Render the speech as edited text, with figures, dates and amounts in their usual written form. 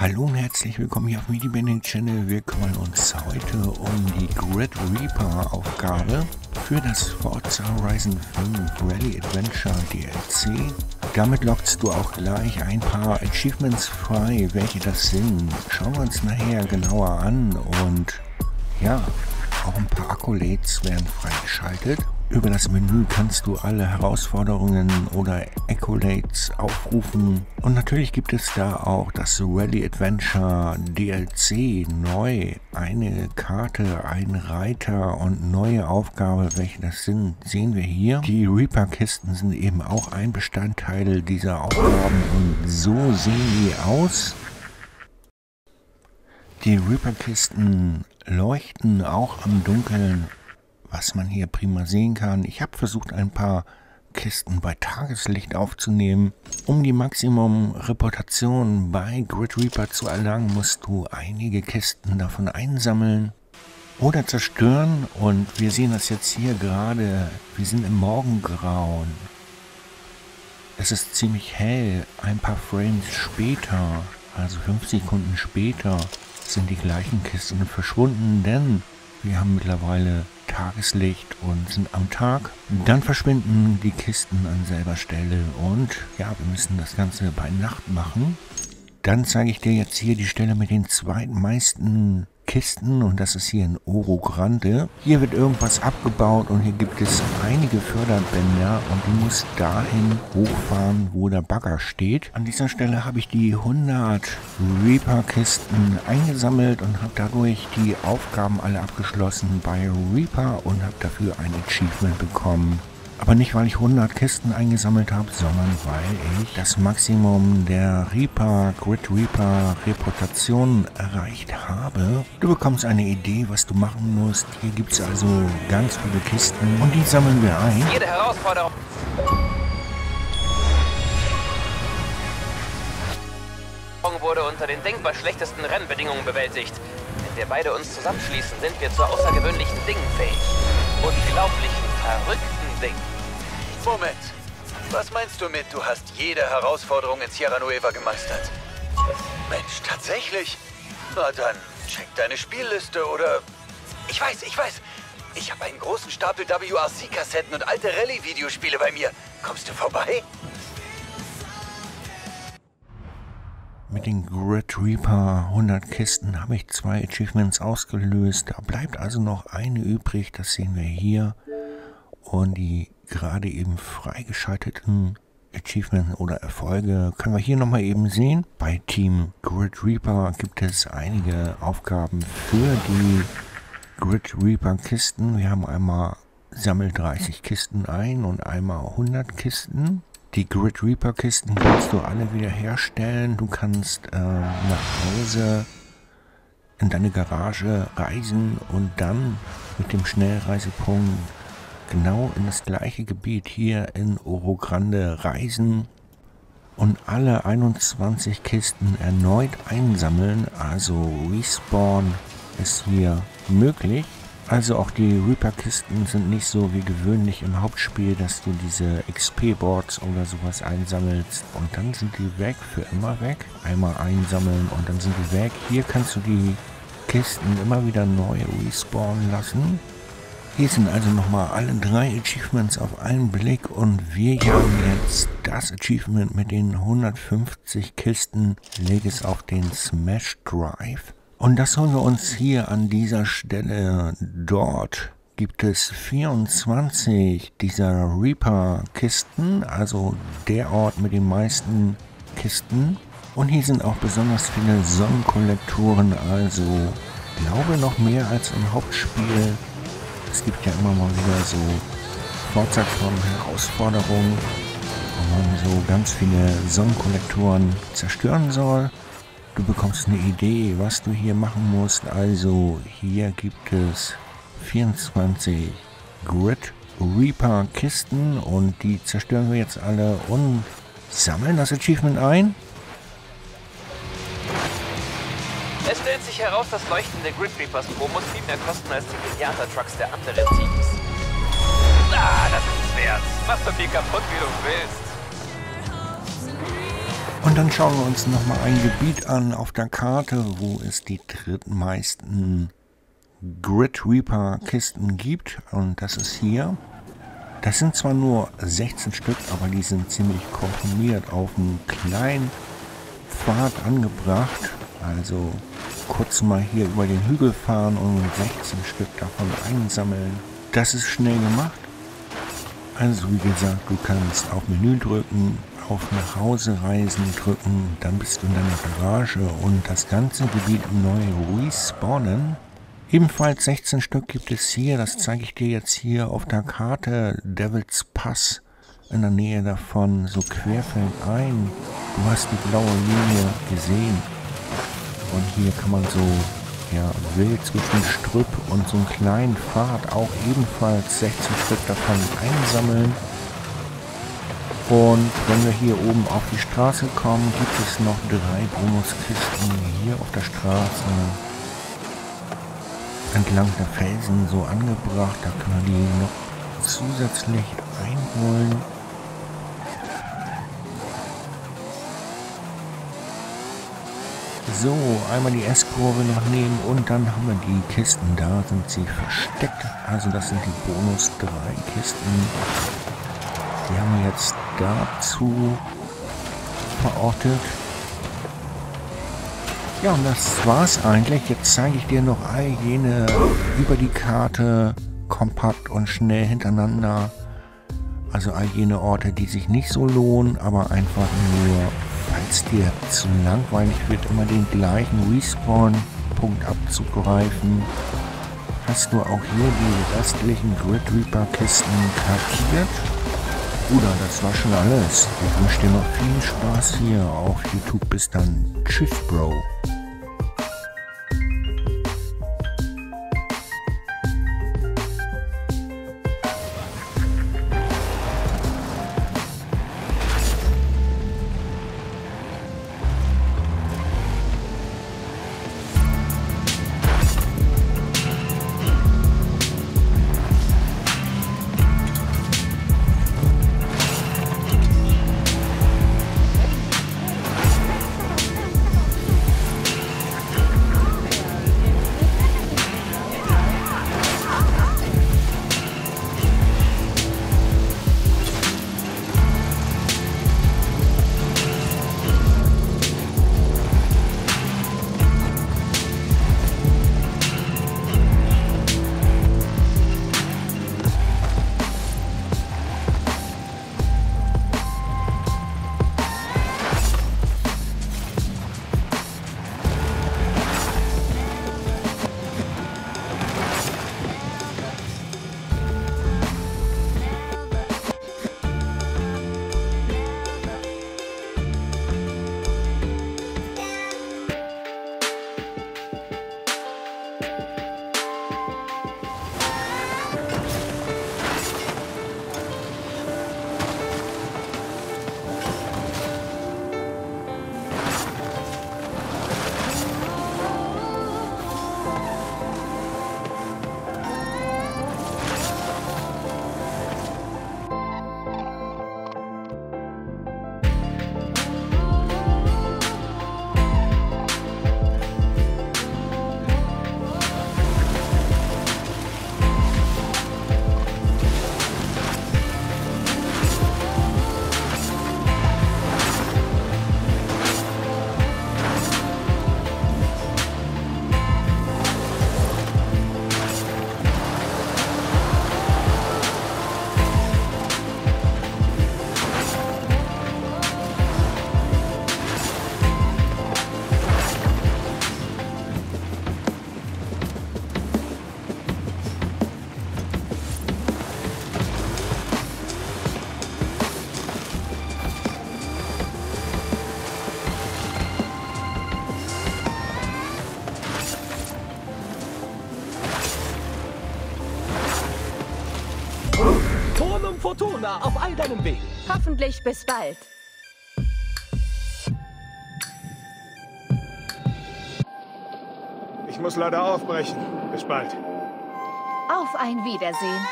Hallo und herzlich willkommen hier auf midibenni Channel. Wir kümmern uns heute um die Grit Reaper Aufgabe für das Forza Horizon 5 Rally Adventure DLC. Damit lockst du auch gleich ein paar Achievements frei, welche das sind. Schauen wir uns nachher genauer an und ja, auch ein paar Accolades werden freigeschaltet. Über das Menü kannst du alle Herausforderungen oder Accolades aufrufen. Und natürlich gibt es da auch das Rally Adventure DLC neu. Eine Karte, ein Reiter und neue Aufgabe, welche das sind, sehen wir hier. Die Reaper-Kisten sind eben auch ein Bestandteil dieser Aufgaben und so sehen die aus. Die Reaper-Kisten leuchten auch im Dunkeln, was man hier prima sehen kann. Ich habe versucht, ein paar Kisten bei Tageslicht aufzunehmen. Um die Maximum Reputation bei Grit Reaper zu erlangen, musst du einige Kisten davon einsammeln oder zerstören. Und wir sehen das jetzt hier gerade. Wir sind im Morgengrauen. Es ist ziemlich hell. Ein paar Frames später, also 5 Sekunden später, sind die gleichen Kisten verschwunden, denn wir haben mittlerweile Tageslicht und sind am Tag. Dann verschwinden die Kisten an selber Stelle und ja, wir müssen das Ganze bei Nacht machen. Dann zeige ich dir jetzt hier die Stelle mit den zweitmeisten Kisten und das ist hier in Oro Grande. Hier wird irgendwas abgebaut und hier gibt es einige Förderbänder und du musst dahin hochfahren, wo der Bagger steht. An dieser Stelle habe ich die 100 Reaper-Kisten eingesammelt und habe dadurch die Aufgaben alle abgeschlossen bei Reaper und habe dafür ein Achievement bekommen. Aber nicht, weil ich 100 Kisten eingesammelt habe, sondern weil ich das Maximum der Grit Reaper Reputation erreicht habe. Du bekommst eine Idee, was du machen musst. Hier gibt es also ganz viele Kisten und die sammeln wir ein. Jede Herausforderung. Wurde unter den denkbar schlechtesten Rennbedingungen bewältigt. Wenn wir beide uns zusammenschließen, sind wir zu außergewöhnlichen Dingen fähig. Unglaublichen, verrückten Dingen. Moment, was meinst du mit, du hast jede Herausforderung in Sierra Nueva gemeistert? Mensch, tatsächlich? Na dann, check deine Spielliste oder... Ich weiß. Ich habe einen großen Stapel WRC-Kassetten und alte Rallye-Videospiele bei mir. Kommst du vorbei? Mit den Grit Reaper 100 Kisten habe ich 2 Achievements ausgelöst. Da bleibt also noch eine übrig, das sehen wir hier. Und die gerade eben freigeschalteten Achievements oder Erfolge können wir hier nochmal eben sehen. Bei Team Grit Reaper gibt es einige Aufgaben für die Grit Reaper Kisten. Wir haben einmal sammel 30 Kisten ein und einmal 100 Kisten. Die Grit Reaper Kisten kannst du alle wieder herstellen. Du kannst nach Hause in deine Garage reisen und dann mit dem Schnellreisepunkt genau in das gleiche Gebiet hier in Oro Grande reisen und alle 21 Kisten erneut einsammeln. Also Respawn ist hier möglich. Also auch die Reaper-Kisten sind nicht so wie gewöhnlich im Hauptspiel, dass du diese XP-Boards oder sowas einsammelst und dann sind die weg, für immer weg. Einmal einsammeln und dann sind die weg. Hier kannst du die Kisten immer wieder neu respawnen lassen. Hier sind also nochmal alle 3 Achievements auf einen Blick und wir haben jetzt das Achievement mit den 150 Kisten. Leg es auf den Smash Drive. Und das holen wir uns hier an dieser Stelle. Dort gibt es 24 dieser Reaper-Kisten, also der Ort mit den meisten Kisten. Und hier sind auch besonders viele Sonnenkollektoren, also ich glaube noch mehr als im Hauptspiel. Es gibt ja immer mal wieder so Forza-Herausforderungen, wo man so ganz viele Sonnenkollektoren zerstören soll. Du bekommst eine Idee, was du hier machen musst. Also hier gibt es 24 Grit Reaper Kisten und die zerstören wir jetzt alle und sammeln das Achievement ein. Es stellt sich heraus, dass leuchtende Grit Reapers Promos viel mehr kosten als die Milliarder-Trucks der anderen Teams. Ah, das ist es wert. Mach so viel kaputt, wie du willst. Und dann schauen wir uns nochmal ein Gebiet an auf der Karte, wo es die drittmeisten Grit Reaper Kisten gibt. Und das ist hier. Das sind zwar nur 16 Stück, aber die sind ziemlich komprimiert auf einen kleinen Pfad angebracht. Also kurz mal hier über den Hügel fahren und 16 Stück davon einsammeln. Das ist schnell gemacht. Also wie gesagt, du kannst auf Menü drücken, auf nach Hause reisen drücken, dann bist du in deiner Garage und das ganze Gebiet neu respawnen. Ebenfalls 16 Stück gibt es hier, das zeige ich dir jetzt hier auf der Karte, Devil's Pass in der Nähe davon, so querfeldein. Du hast die blaue Linie gesehen und hier kann man so ja, wild zwischen Strüpp und so einen kleinen Pfad auch ebenfalls 16 Stück davon einsammeln. Und wenn wir hier oben auf die Straße kommen, gibt es noch 3 Bonuskisten hier auf der Straße. Entlang der Felsen so angebracht, da können wir die noch zusätzlich einholen. So, einmal die S-Kurve noch nehmen und dann haben wir die Kisten, da sind sie versteckt. Also das sind die Bonus 3 Kisten. Die haben wir jetzt dazu verortet. Ja, und das war's eigentlich. Jetzt zeige ich dir noch all jene über die Karte kompakt und schnell hintereinander. Also all jene Orte, die sich nicht so lohnen, aber einfach nur, falls dir zu langweilig wird, immer den gleichen Respawn-Punkt abzugreifen. Hast du auch hier die restlichen Grit Reaper-Kisten kartiert? Oder das war schon alles. Ich wünsche dir noch viel Spaß hier auf YouTube. Bis dann. Tschüss, Bro. Fortuna auf all deinem Weg. Hoffentlich bis bald. Ich muss leider aufbrechen. Bis bald. Auf ein Wiedersehen.